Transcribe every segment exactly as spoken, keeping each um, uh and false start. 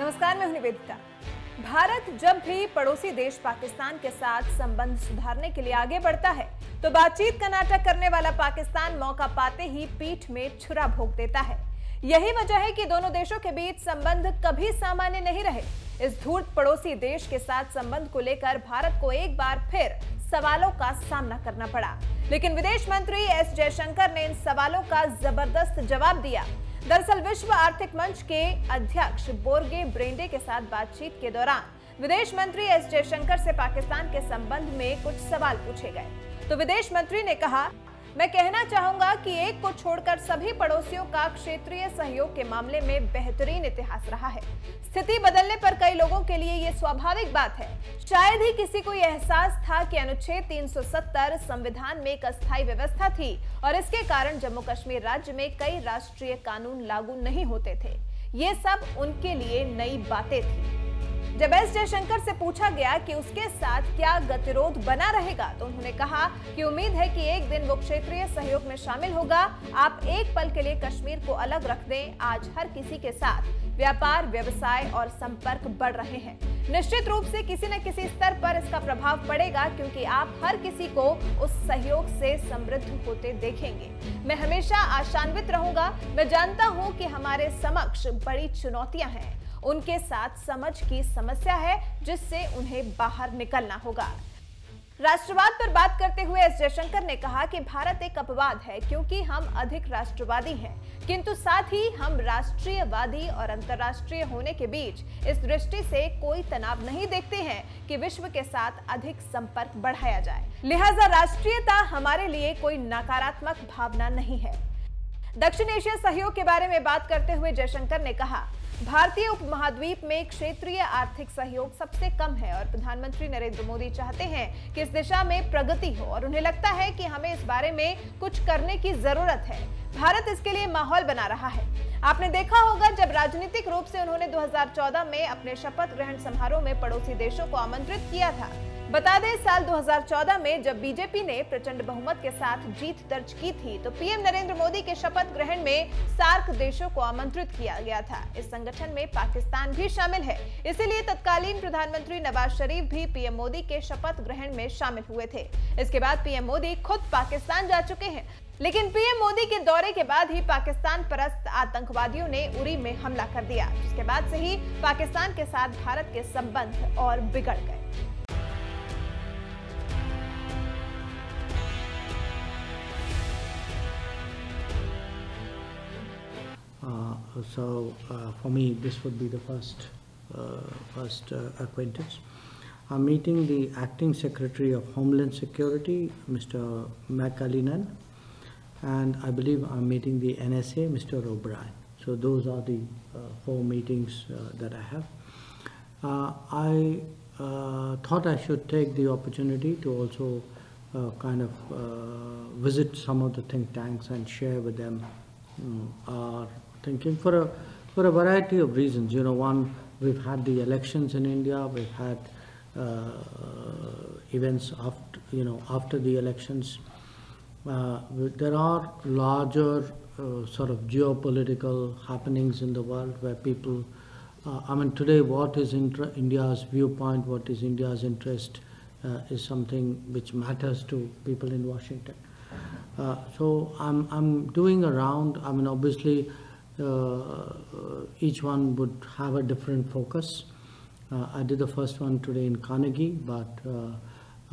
नमस्कार, मैं हूं निवेदिता। भारत जब भी पड़ोसी देश पाकिस्तान के साथ संबंध सुधारने के लिए आगे बढ़ता है तो बातचीत का नाटक करने वाला पाकिस्तान मौका पाते ही पीठ में छुरा भोंक देता है। यही वजह है कि दोनों देशों के बीच संबंध कभी सामान्य नहीं रहे। इस धूर्त पड़ोसी देश के साथ संबंध को लेकर भारत को एक बार फिर सवालों का सामना करना पड़ा, लेकिन विदेश मंत्री एस जयशंकर ने इन सवालों का जबरदस्त जवाब दिया। दरअसल विश्व आर्थिक मंच के अध्यक्ष बोर्गे ब्रेंडे के साथ बातचीत के दौरान विदेश मंत्री एस जयशंकर से पाकिस्तान के संबंध में कुछ सवाल पूछे गए तो विदेश मंत्री ने कहा, मैं कहना चाहूंगा कि एक को छोड़कर सभी पड़ोसियों का क्षेत्रीय सहयोग के मामले में बेहतरीन इतिहास रहा है। स्थिति बदलने पर कई लोगों के लिए ये स्वाभाविक बात है। शायद ही किसी को यह एहसास था कि अनुच्छेद तीन सौ सत्तर संविधान में एक अस्थायी व्यवस्था थी और इसके कारण जम्मू कश्मीर राज्य में कई राष्ट्रीय कानून लागू नहीं होते थे। ये सब उनके लिए नई बातें थी। जब एस जयशंकर से पूछा गया कि उसके साथ क्या गतिरोध बना रहेगा तो उन्होंने कहा कि उम्मीद है कि एक दिन वो क्षेत्रीय सहयोग में शामिल होगा। आप एक पल के लिए कश्मीर को अलग रख दें। आज हर किसी के साथ व्यापार, व्यवसाय और संपर्क बढ़ रहे हैं। निश्चित रूप से किसी न किसी स्तर पर इसका प्रभाव पड़ेगा, क्योंकि आप हर किसी को उस सहयोग से समृद्ध होते देखेंगे। मैं हमेशा आशान्वित रहूंगा। मैं जानता हूँ कि हमारे समक्ष बड़ी चुनौतियाँ हैं। उनके साथ समझ की समस्या है जिससे उन्हें बाहर निकलना होगा। राष्ट्रवाद पर बात करते हुए एस जयशंकर ने कहा कि भारत एक अपवाद है, क्योंकि हम अधिक राष्ट्रवादी हैं, किंतु साथ ही हम राष्ट्रीयवादी और अंतर्राष्ट्रीय होने के बीच इस दृष्टि से कोई तनाव नहीं देखते हैं कि विश्व के साथ अधिक संपर्क बढ़ाया जाए। लिहाजा राष्ट्रीयता हमारे लिए कोई नकारात्मक भावना नहीं है। दक्षिण एशिया सहयोग के बारे में बात करते हुए जयशंकर ने कहा, भारतीय उपमहाद्वीप में क्षेत्रीय आर्थिक सहयोग सबसे कम है और प्रधानमंत्री नरेंद्र मोदी चाहते हैं कि इस दिशा में प्रगति हो और उन्हें लगता है कि हमें इस बारे में कुछ करने की जरूरत है। भारत इसके लिए माहौल बना रहा है। आपने देखा होगा जब राजनीतिक रूप से उन्होंने दो हज़ार चौदह में अपने शपथ ग्रहण समारोह में पड़ोसी देशों को आमंत्रित किया था। बता दें साल दो हज़ार चौदह में जब बीजेपी ने प्रचंड बहुमत के साथ जीत दर्ज की थी तो पीएम नरेंद्र मोदी के शपथ ग्रहण में सार्क देशों को आमंत्रित किया गया था। इस संगठन में पाकिस्तान भी शामिल है, इसीलिए तत्कालीन प्रधानमंत्री नवाज शरीफ भी पीएम मोदी के शपथ ग्रहण में शामिल हुए थे। इसके बाद पीएम मोदी खुद पाकिस्तान जा चुके हैं, लेकिन पीएम मोदी के दौरे के बाद ही पाकिस्तान परस्त आतंकवादियों ने उरी में हमला कर दिया, जिसके बाद से ही पाकिस्तान के साथ भारत के संबंध और बिगड़ गए। So uh, for me, this would be the first uh, first uh, acquaintance. I'm meeting the Acting Secretary of Homeland Security, Mister McAleenan, and I believe I'm meeting the N S A, Mister O'Brien. So those are the uh, four meetings uh, that I have. Uh, I uh, thought I should take the opportunity to also uh, kind of uh, visit some of the think tanks and share with them um, our thinking for a for a variety of reasons. You know, one, we've had the elections in India, we've had uh, events after you know after the elections. Uh, there are larger uh, sort of geopolitical happenings in the world where people. Uh, I mean, today, what is inter India's viewpoint, what is India's interest, uh, is something which matters to people in Washington. Uh, so I'm I'm doing a round. I mean, obviously. Uh, each one would have a different focus. Uh, I did the first one today in Carnegie, but uh,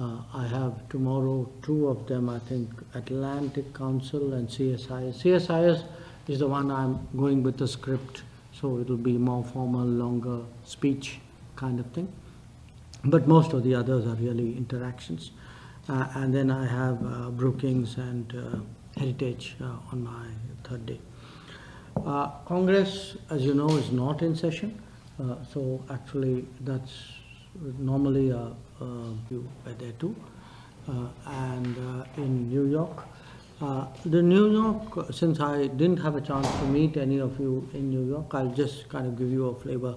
uh, I have tomorrow two of them, I think, Atlantic Council and C S I S. C S I S is the one I'm going with the script, so it'll be more formal, longer speech kind of thing. But most of the others are really interactions. Uh, and then I have uh, Brookings and uh, Heritage uh, on my third day. Uh, Congress, as you know, is not in session, uh, so actually that's normally a view by there too. Uh, and uh, in New York, uh, the New York, since I didn't have a chance to meet any of you in New York, I'll just kind of give you a flavor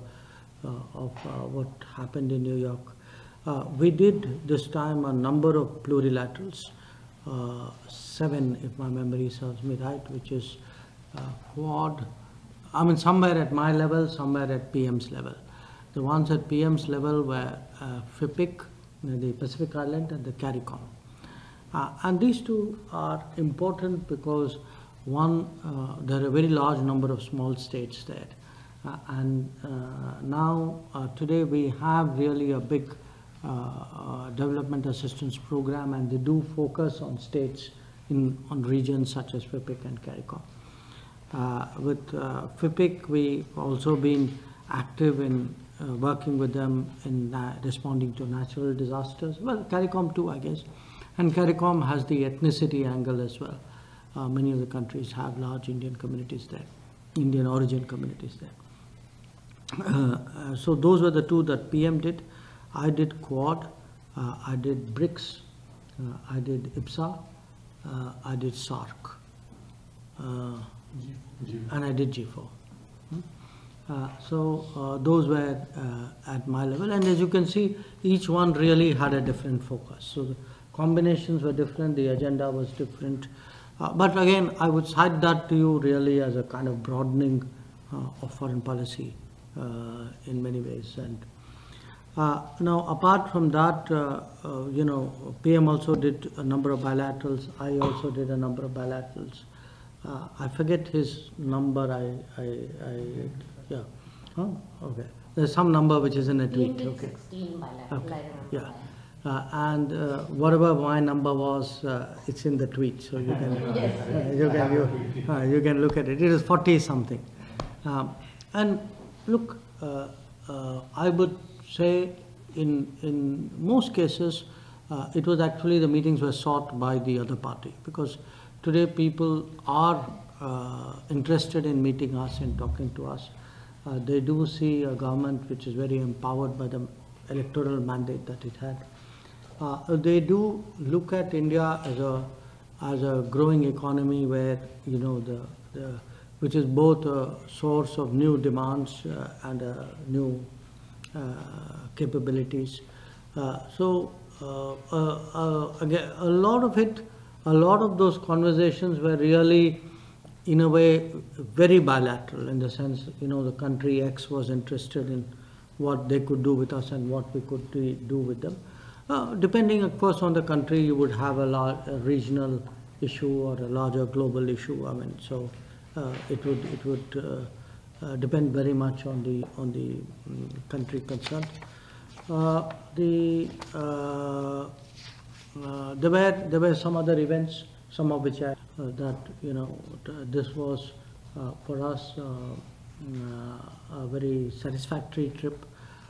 uh, of uh, what happened in New York. Uh, we did this time a number of plurilaterals, uh, seven if my memory serves me right, which is Uh, QUAD, I mean, somewhere at my level, somewhere at P M's level. The ones at P M's level were uh, FIPIC, the Pacific Island, and the CARICOM. Uh, and these two are important because one, uh, there are a very large number of small states there. Uh, and uh, now, uh, today we have really a big uh, uh, development assistance program, and they do focus on states in on regions such as FIPIC and CARICOM. Uh, with uh, FIPIC, we also been active in uh, working with them in uh, responding to natural disasters. Well, CARICOM too, I guess. And CARICOM has the ethnicity angle as well. Uh, many of the countries have large Indian communities there, Indian origin communities there. Uh, uh, so those were the two that P M did. I did QUAD, uh, I did BRICS, uh, I did IBSA, uh, I did SAARC, uh, and I did G four. Hmm? Uh, so uh, those were uh, at my level, and as you can see, each one really had a different focus. So the combinations were different, the agenda was different. Uh, but again, I would cite that to you really as a kind of broadening uh, of foreign policy uh, in many ways. And uh, now, apart from that, uh, uh, you know, P M also did a number of bilaterals. I also did a number of bilaterals. Uh, I forget his number. I, I, I yeah. Oh, okay. There's some number which is in a tweet. Okay. sixteen bilaterals. Okay. Yeah. Uh, and uh, whatever my number was, uh, it's in the tweet, so you can uh, you can you, uh, you can look at it. It is forty something, um, and look, uh, uh, I would say in in most cases, uh, it was actually the meetings were sought by the other party, because today people are uh, interested in meeting us and talking to us. Uh, they do see a government which is very empowered by the electoral mandate that it had. Uh, they do look at India as a as a growing economy where, you know, the, the which is both a source of new demands uh, and uh, new uh, capabilities. Uh, so uh, uh, uh, again, a lot of it, a lot of those conversations were really, in a way, very bilateral in the sense, you know, the country X was interested in what they could do with us and what we could do with them. Uh, depending, of course, on the country, you would have a, large, a regional issue or a larger global issue. I mean, so uh, it would it would uh, uh, depend very much on the on the um, country concerned. Uh, the uh, uh, there were there were some other events, some of which I, uh, that you know this was uh, for us uh, uh, a very satisfactory trip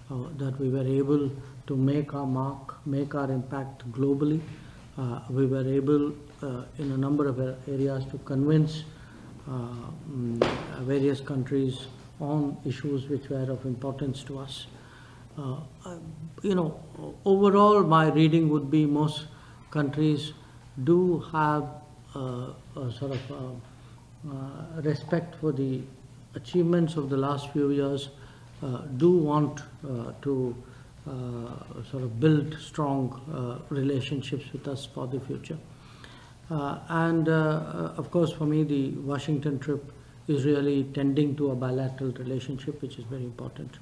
uh, that we were able to make our mark, make our impact globally. Uh, we were able, uh, in a number of areas, to convince uh, various countries on issues which were of importance to us. Uh, you know, overall, my reading would be most countries do have uh, a sort of uh, uh, respect for the achievements of the last few years, uh, do want uh, to Uh, sort of build strong uh, relationships with us for the future. Uh, and uh, of course, for me, the Washington trip is really tending to a bilateral relationship, which is very important,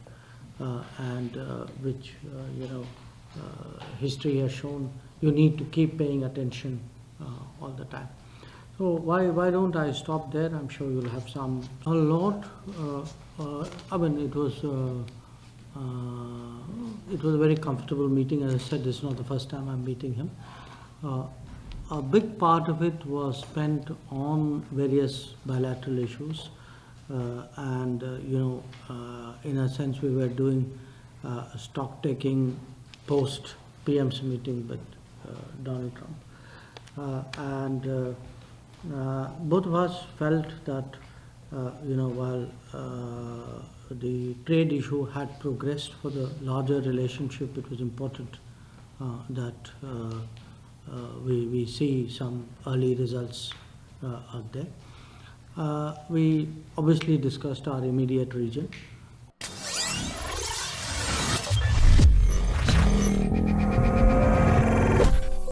uh, and uh, which, uh, you know, uh, history has shown you need to keep paying attention uh, all the time. So why, why don't I stop there? I'm sure you'll have some, a lot, uh, uh, I mean, it was, uh, Uh, it was a very comfortable meeting. As I said, this is not the first time I'm meeting him. Uh, a big part of it was spent on various bilateral issues, uh, and uh, you know, uh, in a sense, we were doing uh, stock taking post P M's meeting with uh, Donald Trump, uh, and uh, uh, both of us felt that uh, you know, while uh, the trade issue had progressed for the larger relationship, it was important uh, that uh, uh, we, we see some early results uh, out there. Uh, we obviously discussed our immediate region.